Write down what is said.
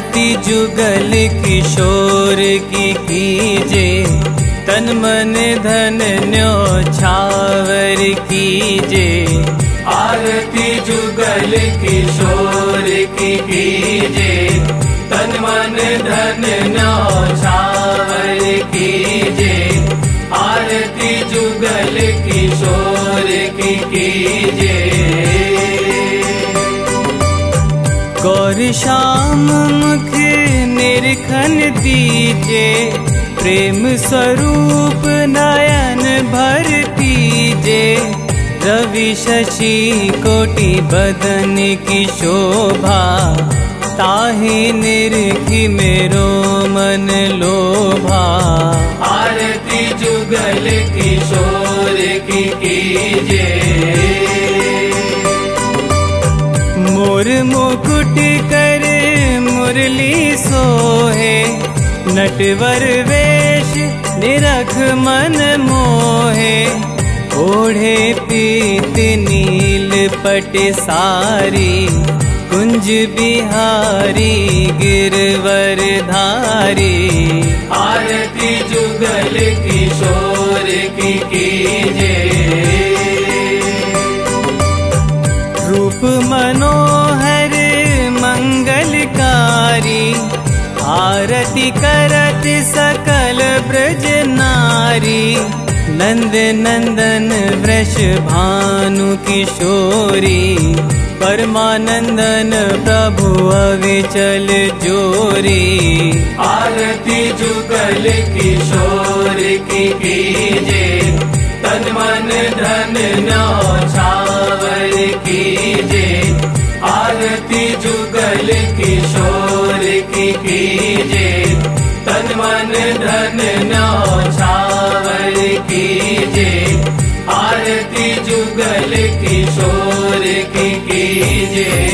विनती जुगल किशोर की कीजे, तन मन धन न्यो छावर कीजे। आरती जुगल किशोर की कीजे, तन मन धन न्यो छावर कीजे। आरती जुगल किशोर की कीजे। गौर श्याम मुख निरखन दीजे, प्रेम स्वरूप नयन भर दीजे। रवि शशि कोटि बदन की शोभा, ताहि निरखी मेरो मन लोभा। आरती जुगल किशोर की कीजे। मोर मुकुट कर मुरली सोहे, नटवर वेश निरख मन मोहे। ओढ़े पीत नील पट सारी, कुंज बिहारी गिरवर धारी। आरती जुगल किशोर की कीजे। रूप मनोहर मंगलकारी, आरती करत सकल ब्रज नारी। नंद नंदन वृष भानु किशोरी, परमानंदन प्रभु अविचल जोरी। आरती जुगल किशोर की कीजे, तन मन धन न्यो छावर कीजे। आरती जुगल किशोर की कीजे, तन मन धन न्यो छावर कीजे। आरती जुगल किशोर की कीजे।